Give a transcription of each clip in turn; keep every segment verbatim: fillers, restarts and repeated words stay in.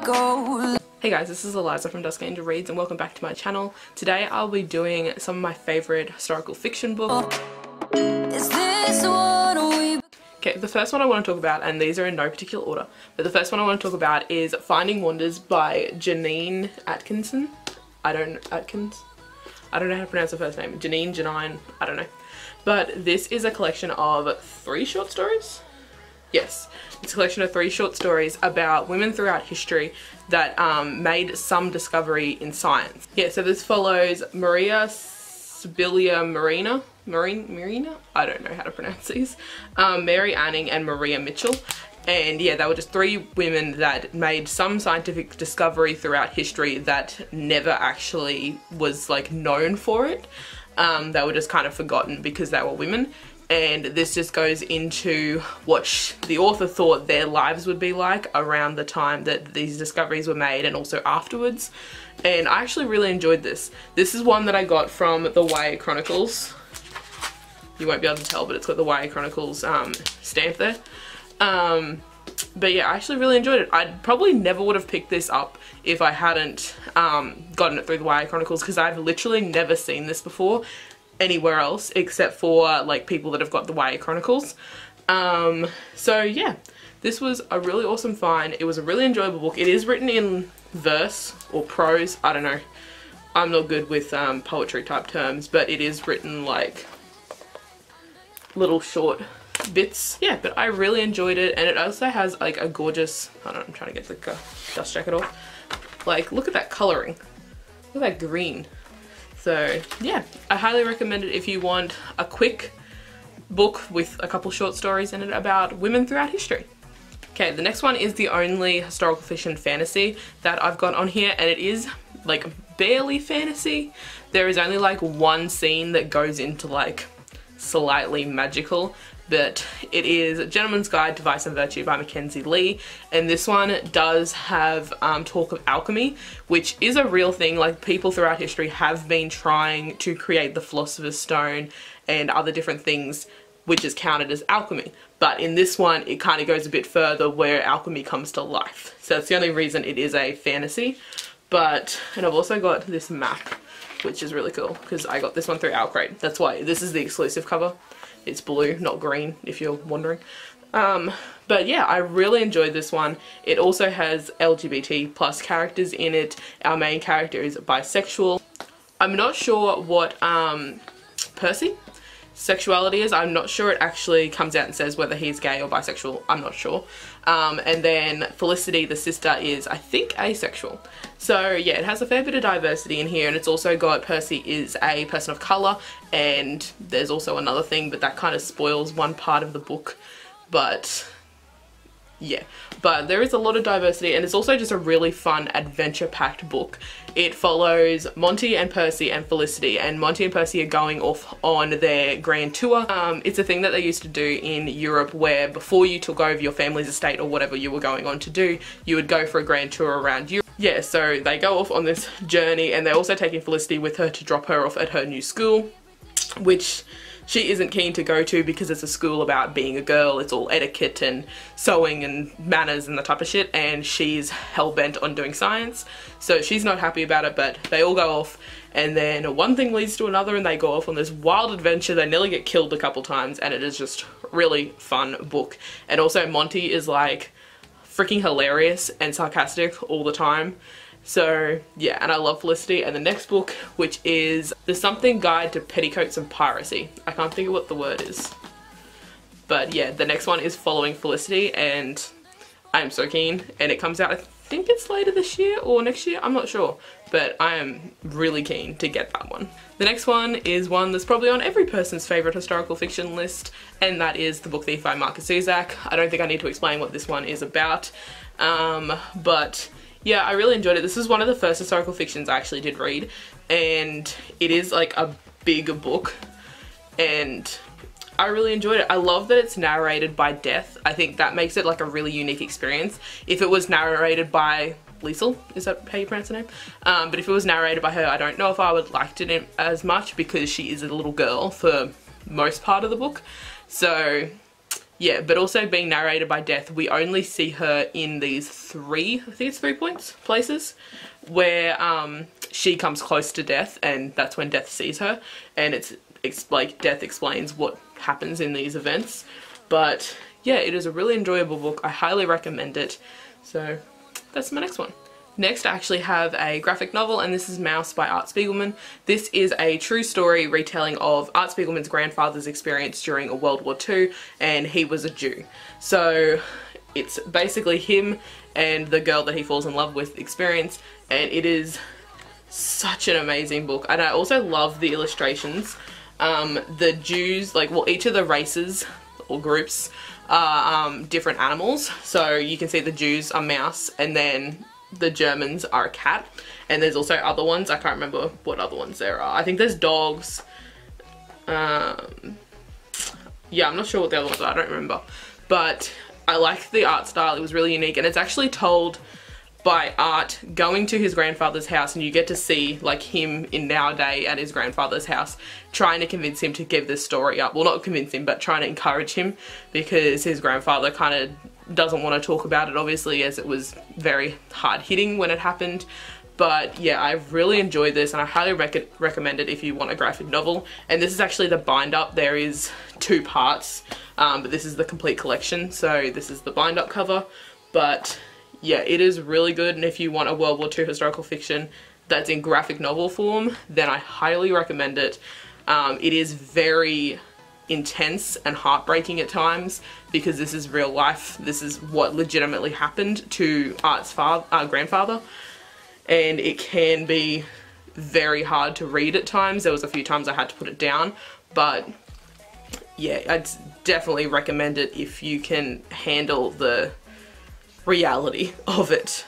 we go. Hey guys, this is Eliza from Dusk Angel Reads and welcome back to my channel. Today I'll be doing some of my favourite historical fiction books. Is this one we... Okay, the first one I want to talk about, and these are in no particular order, but the first one I want to talk about is Finding Wonders by Jeannine Atkins. I don't... Atkins? I don't know how to pronounce her first name. Jeannine, Jeannine, I don't know. But this is a collection of three short stories? Yes, it's a collection of three short stories about women throughout history that um, made some discovery in science. Yeah, so this follows Maria Sibylla Merian, Merian, Merian? I don't know how to pronounce these, um, Mary Anning and Maria Mitchell. And yeah, they were just three women that made some scientific discovery throughout history that never actually was like known for it. Um, they were just kind of forgotten because they were women. And this just goes into what sh the author thought their lives would be like around the time that these discoveries were made and also afterwards. And I actually really enjoyed this. This is one that I got from the Y A Chronicles. You won't be able to tell, but it's got the Y A Chronicles um, stamp there. Um, but yeah, I actually really enjoyed it. I probably never would have picked this up if I hadn't um, gotten it through the Y A Chronicles, because I've literally never seen this before anywhere else except for like people that have got the Y A Chronicles. Um, so yeah, this was a really awesome find. It was a really enjoyable book. It is written in verse or prose, I don't know. I'm not good with um, poetry type terms, but it is written like little short bits. Yeah, but I really enjoyed it, and it also has like a gorgeous, I don't know, I'm trying to get the uh, dust jacket off. Like, look at that colouring. Look at that green. So yeah, I highly recommend it if you want a quick book with a couple short stories in it about women throughout history. Okay, the next one is the only historical fiction fantasy that I've got on here, and it is like barely fantasy. There is only like one scene that goes into like slightly magical, but it is A Gentleman's Guide to Vice and Virtue by Mackenzie Lee, and this one does have um, talk of alchemy, which is a real thing. Like, people throughout history have been trying to create the Philosopher's Stone and other different things, which is counted as alchemy. But in this one, it kind of goes a bit further where alchemy comes to life. So that's the only reason it is a fantasy. But, and I've also got this map, which is really cool, because I got this one through Algrade. That's why this is the exclusive cover. It's blue, not green, if you're wondering. Um, but yeah, I really enjoyed this one. It also has L G B T plus characters in it. Our main character is bisexual. I'm not sure what um, Percy sexuality is. I'm not sure it actually comes out and says whether he's gay or bisexual. I'm not sure. Um, and then Felicity, the sister, is, I think, asexual. So yeah, it has a fair bit of diversity in here, and it's also got Percy is a person of colour, and there's also another thing, but that kind of spoils one part of the book. But yeah, but there is a lot of diversity, and it's also just a really fun adventure-packed book. It follows Monty and Percy and Felicity, and Monty and Percy are going off on their grand tour. Um, it's a thing that they used to do in Europe, where before you took over your family's estate or whatever you were going on to do, you would go for a grand tour around Europe. Yeah, so they go off on this journey, and they're also taking Felicity with her to drop her off at her new school, which she isn't keen to go to because it's a school about being a girl. It's all etiquette and sewing and manners and the type of shit, and she's hell-bent on doing science, so she's not happy about it. But they all go off, and then one thing leads to another, and they go off on this wild adventure. They nearly get killed a couple times, and it is just a really fun book. And also Monty is like freaking hilarious and sarcastic all the time. So yeah, and I love Felicity. And the next book, which is The Something Guide to Petticoats and Piracy. I can't think of what the word is. But yeah, the next one is following Felicity, and I am so keen. And it comes out, I think it's later this year or next year, I'm not sure. But I am really keen to get that one. The next one is one that's probably on every person's favourite historical fiction list, and that is The Book Thief by Markus Zusak. I don't think I need to explain what this one is about, um, but yeah, I really enjoyed it. This is one of the first historical fictions I actually did read, and it is like a big book, and I really enjoyed it. I love that it's narrated by Death. I think that makes it like a really unique experience. If it was narrated by Liesl, is that how you pronounce her name? Um, but if it was narrated by her, I don't know if I would liked it as much, because she is a little girl for most part of the book. So yeah, but also being narrated by Death, we only see her in these three, I think it's three points, places, where um, she comes close to Death, and that's when Death sees her, and it's, it's like Death explains what happens in these events. But yeah, it is a really enjoyable book. I highly recommend it. So that's my next one. Next, I actually have a graphic novel, and this is Mouse by Art Spiegelman. This is a true story retelling of Art Spiegelman's grandfather's experience during World War Two, and he was a Jew. So it's basically him and the girl that he falls in love with experience, and it is such an amazing book. And I also love the illustrations. Um, the Jews, like, well, each of the races or groups are um, different animals. So you can see the Jews are mouse, and then the Germans are a cat, and there's also other ones. I can't remember what other ones there are. I think there's dogs. Um, yeah, I'm not sure what the other ones are. I don't remember. But I liked the art style. It was really unique, and it's actually told by Art going to his grandfather's house, and you get to see like him in nowadays at his grandfather's house trying to convince him to give this story up. Well, not convince him, but trying to encourage him, because his grandfather kind of doesn't want to talk about it, obviously, as it was very hard hitting when it happened. But yeah, I really enjoyed this, and I highly rec recommend it if you want a graphic novel. And this is actually the bind up. There is two parts, um, but this is the complete collection. So this is the bind up cover, but yeah, it is really good. And if you want a World War Two historical fiction that's in graphic novel form, then I highly recommend it. Um, it is very intense and heartbreaking at times, because this is real life. This is what legitimately happened to Art's father, uh, grandfather, and it can be very hard to read at times. There was a few times I had to put it down, but yeah, I'd definitely recommend it if you can handle the reality of it.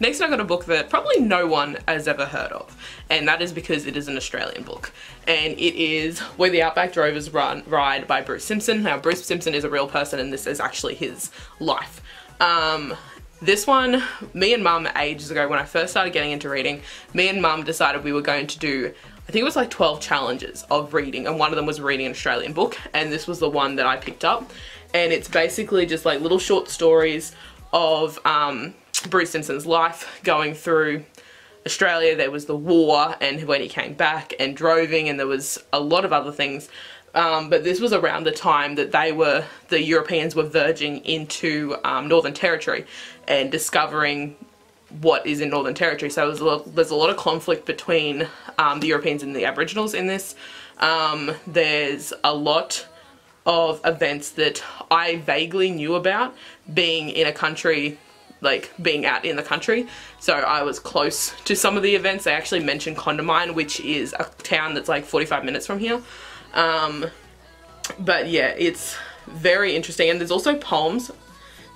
Next, I got a book that probably no one has ever heard of, and that is because it is an Australian book, and it is Where the Outback Drovers Ride by Bruce Simpson. Now, Bruce Simpson is a real person, and this is actually his life. Um, this one, me and Mum ages ago, when I first started getting into reading, me and Mum decided we were going to do, I think it was like twelve challenges of reading, and one of them was reading an Australian book, and this was the one that I picked up. And it's basically just like little short stories of um, Bruce Simpson's life going through Australia. There was the war, and when he came back, and droving, and there was a lot of other things. Um, but this was around the time that they were, the Europeans were verging into um, Northern Territory and discovering what is in Northern Territory. So there's a lot, there's a lot of conflict between um, the Europeans and the Aboriginals in this. Um, there's a lot of events that I vaguely knew about, being in a country, like being out in the country, so I was close to some of the events. They actually mentioned Condamine, which is a town that's like forty-five minutes from here. Um, but yeah, it's very interesting, and there's also poems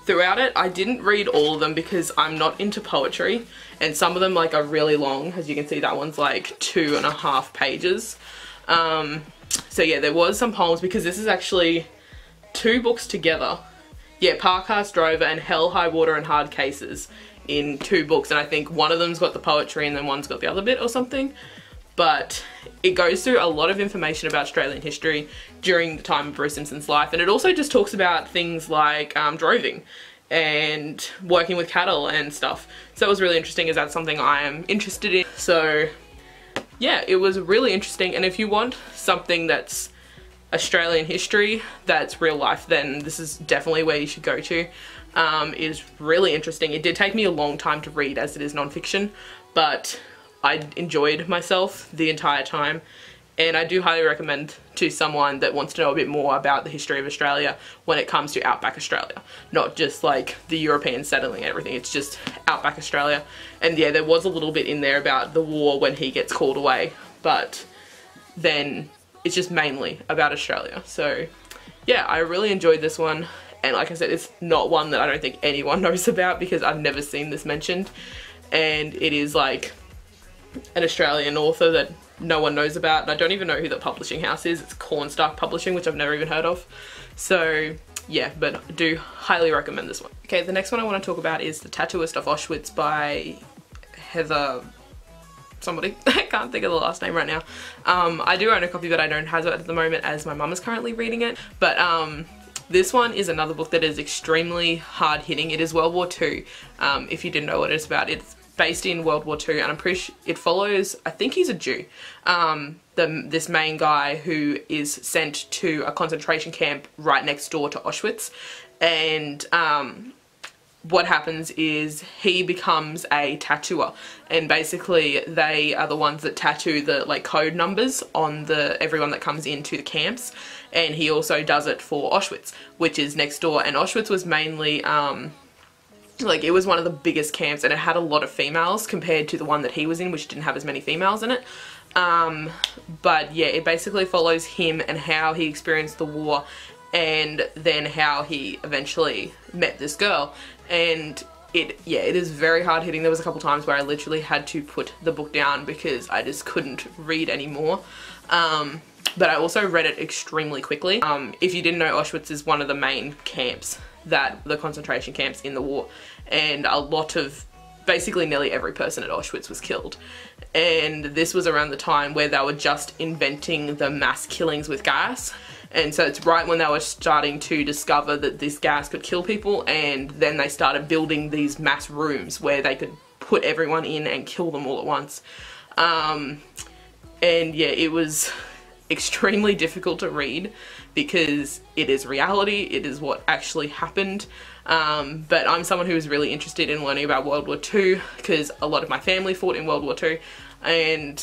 throughout it. I didn't read all of them because I'm not into poetry, and some of them like are really long. As you can see, that one's like two and a half pages. Um, so yeah, there was some poems, because this is actually two books together. Yeah, Parkhurst Drover and Hell, High Water, and Hard Cases in two books, and I think one of them's got the poetry and then one's got the other bit or something. But it goes through a lot of information about Australian history during the time of Bruce Simpson's life, and it also just talks about things like um, droving and working with cattle and stuff. So it was really interesting, as that's something I am interested in. So yeah, it was really interesting, and if you want something that's Australian history that's real life, then this is definitely where you should go to. Um, it is really interesting. It did take me a long time to read, as it is non-fiction, but I enjoyed myself the entire time, and I do highly recommend to someone that wants to know a bit more about the history of Australia when it comes to Outback Australia, not just like the Europeans settling and everything. It's just Outback Australia. And yeah, there was a little bit in there about the war when he gets called away, but then it's just mainly about Australia. So yeah, I really enjoyed this one, and like I said, it's not one that I don't think anyone knows about, because I've never seen this mentioned, and it is like an Australian author that no one knows about, and I don't even know who the publishing house is. It's Cornstalk Publishing, which I've never even heard of. So yeah, but I do highly recommend this one. Okay, the next one I want to talk about is The Tattooist of Auschwitz by Heather somebody. I can't think of the last name right now. Um, I do own a copy, but I don't have it at the moment, as my mum is currently reading it. But um, This one is another book that is extremely hard hitting. It is World War Two, um, if you didn't know what it's about. It's based in World War Two, and I'm pretty sure it follows, I think he's a Jew, um, the, this main guy who is sent to a concentration camp right next door to Auschwitz. And um, what happens is he becomes a tattooer, and basically they are the ones that tattoo the like code numbers on the everyone that comes into the camps. And he also does it for Auschwitz, which is next door. And Auschwitz was mainly um, like it was one of the biggest camps, and it had a lot of females compared to the one that he was in, which didn't have as many females in it. Um, but yeah, it basically follows him and how he experienced the war, and then how he eventually met this girl. And it, yeah, it is very hard hitting. There was a couple times where I literally had to put the book down because I just couldn't read anymore. Um, but I also read it extremely quickly. Um, if you didn't know, Auschwitz is one of the main camps, that the concentration camps in the war, and a lot of, basically nearly every person at Auschwitz was killed. And this was around the time where they were just inventing the mass killings with gas. And so it's right when they were starting to discover that this gas could kill people, and then they started building these mass rooms where they could put everyone in and kill them all at once. Um, and yeah, it was extremely difficult to read because it is reality, it is what actually happened. Um, but I'm someone who was really interested in learning about World War Two because a lot of my family fought in World War Two, and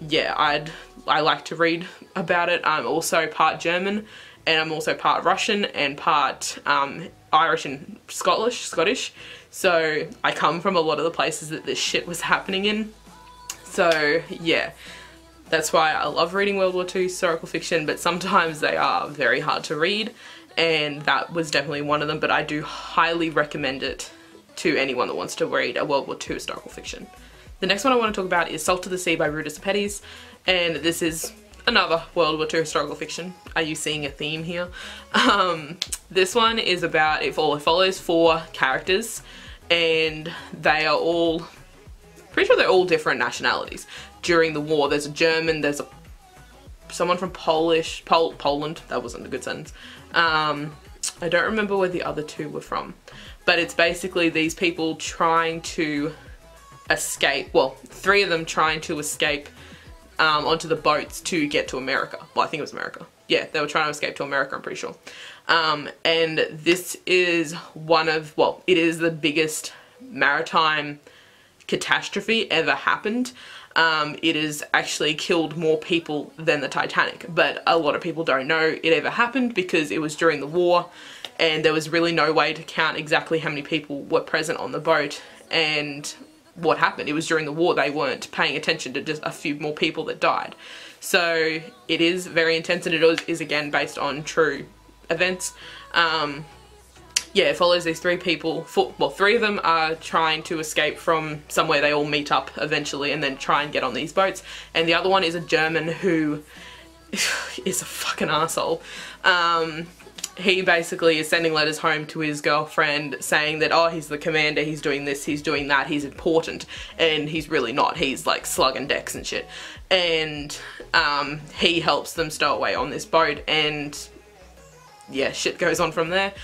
yeah, I'd, I like to read about it. I'm also part German, and I'm also part Russian, and part um, Irish and Scottish, Scottish. So I come from a lot of the places that this shit was happening in. So yeah, that's why I love reading World War Two historical fiction, but sometimes they are very hard to read, and that was definitely one of them. But I do highly recommend it to anyone that wants to read a World War Two historical fiction. The next one I want to talk about is Salt to the Sea by Ruta Sepetys, and this is another World War Two historical fiction. Are you seeing a theme here? Um, this one is about, it follows four characters, and they are all, pretty sure they're all different nationalities during the war. There's a German, there's a, someone from Polish, Pol Poland, that wasn't a good sentence. Um, I don't remember where the other two were from, but it's basically these people trying to escape, well, three of them trying to escape um, onto the boats to get to America. Well, I think it was America. Yeah, they were trying to escape to America, I'm pretty sure. Um, and this is one of, well, it is the biggest maritime catastrophe ever happened. Um, it has actually killed more people than the Titanic, but a lot of people don't know it ever happened because it was during the war, and there was really no way to count exactly how many people were present on the boat and what happened. It was during the war, they weren't paying attention to just a few more people that died. So it is very intense, and it is, is again based on true events. Um, yeah, it follows these three people, four, well three of them are trying to escape from somewhere. They all meet up eventually and then try and get on these boats, and the other one is a German who is a fucking asshole. Um, He basically is sending letters home to his girlfriend saying that, oh, he's the commander, he's doing this, he's doing that, he's important, and he's really not. He's like slugging decks and shit. And um, he helps them stow away on this boat, and yeah, shit goes on from there.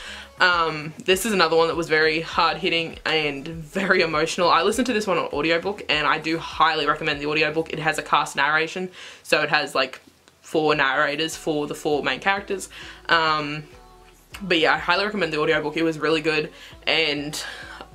Um, this is another one that was very hard hitting and very emotional. I listened to this one on audiobook, and I do highly recommend the audiobook. It has a cast narration, so it has like four narrators for the four main characters. Um, But yeah, I highly recommend the audiobook. It was really good, and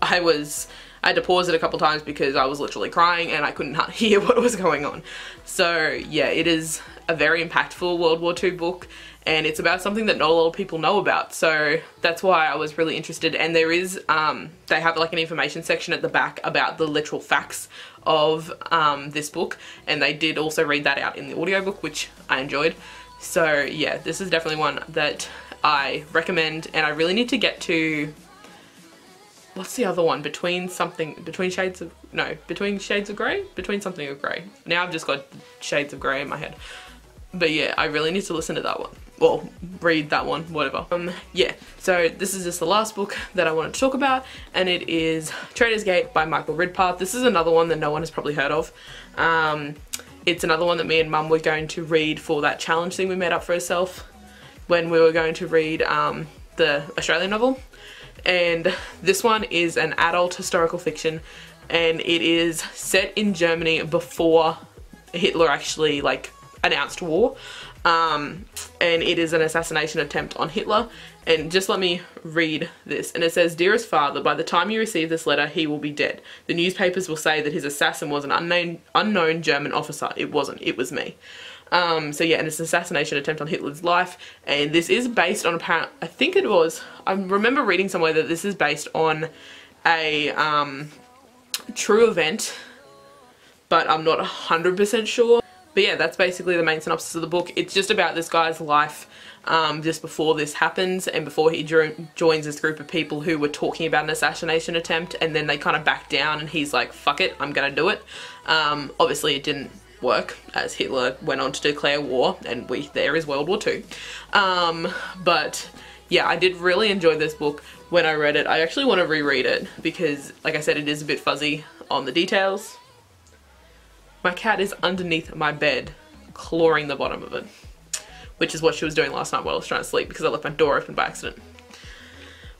I was, I had to pause it a couple times because I was literally crying and I couldn't hear what was going on. So yeah, it is a very impactful World War Two book, and it's about something that not a lot of people know about. So that's why I was really interested. And there is, um, they have like an information section at the back about the literal facts of um, this book, and they did also read that out in the audiobook, which I enjoyed. So yeah, this is definitely one that I recommend, and I really need to get to, what's the other one, between something, between shades of, no, between shades of grey? Between something of grey. Now I've just got shades of grey in my head. But yeah, I really need to listen to that one, well, read that one, whatever. Um, yeah, so this is just the last book that I wanted to talk about, and it is Trader's Gate by Michael Ridpath. This is another one that no one has probably heard of. Um, it's another one that me and Mum were going to read for that challenge thing we made up for herself. when we were going to read um, the Australian novel, and this one is an adult historical fiction, and it is set in Germany before Hitler actually like announced war, um, and it is an assassination attempt on Hitler. And just let me read this. And it says, "Dearest father, by the time you receive this letter, he will be dead. The newspapers will say that his assassin was an unknown unknown German officer. It wasn't, it was me." Um, so yeah, and it's an assassination attempt on Hitler's life, and this is based on apparent, I think it was, I remember reading somewhere that this is based on a um, true event, but I'm not one hundred percent sure. But yeah, that's basically the main synopsis of the book. It's just about this guy's life um, just before this happens, and before he joins this group of people who were talking about an assassination attempt, and then they kind of back down and he's like, fuck it, I'm gonna do it. Um, obviously it didn't work, as Hitler went on to declare war, and we there is World War Two. Um, but yeah, I did really enjoy this book when I read it. I actually want to reread it because, like I said, it is a bit fuzzy on the details. My cat is underneath my bed, clawing the bottom of it, which is what she was doing last night while I was trying to sleep because I left my door open by accident.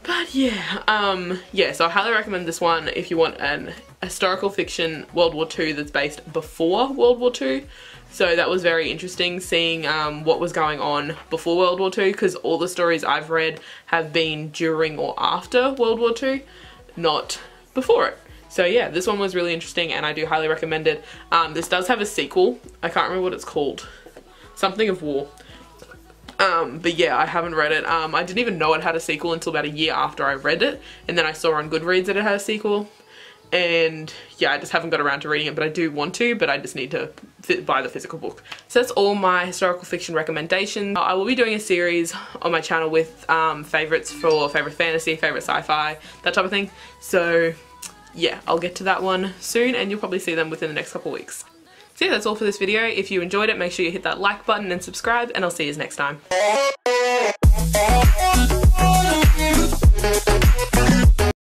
But yeah, um, yeah, so I highly recommend this one if you want an historical fiction World War Two that's based before World War Two. So that was very interesting, seeing um, what was going on before World War Two, because all the stories I've read have been during or after World War Two, not before it. So yeah, this one was really interesting and I do highly recommend it. Um, this does have a sequel. I can't remember what it's called. Something of War. Um, but yeah, I haven't read it. Um, I didn't even know it had a sequel until about a year after I read it, and then I saw on Goodreads that it had a sequel, and yeah, I just haven't got around to reading it, but I do want to, but I just need to buy the physical book. So that's all my historical fiction recommendations. I will be doing a series on my channel with um, favourites for favourite fantasy, favourite sci-fi, that type of thing. So yeah, I'll get to that one soon, and you'll probably see them within the next couple of weeks. So yeah, that's all for this video. If you enjoyed it, make sure you hit that like button and subscribe, and I'll see you next time.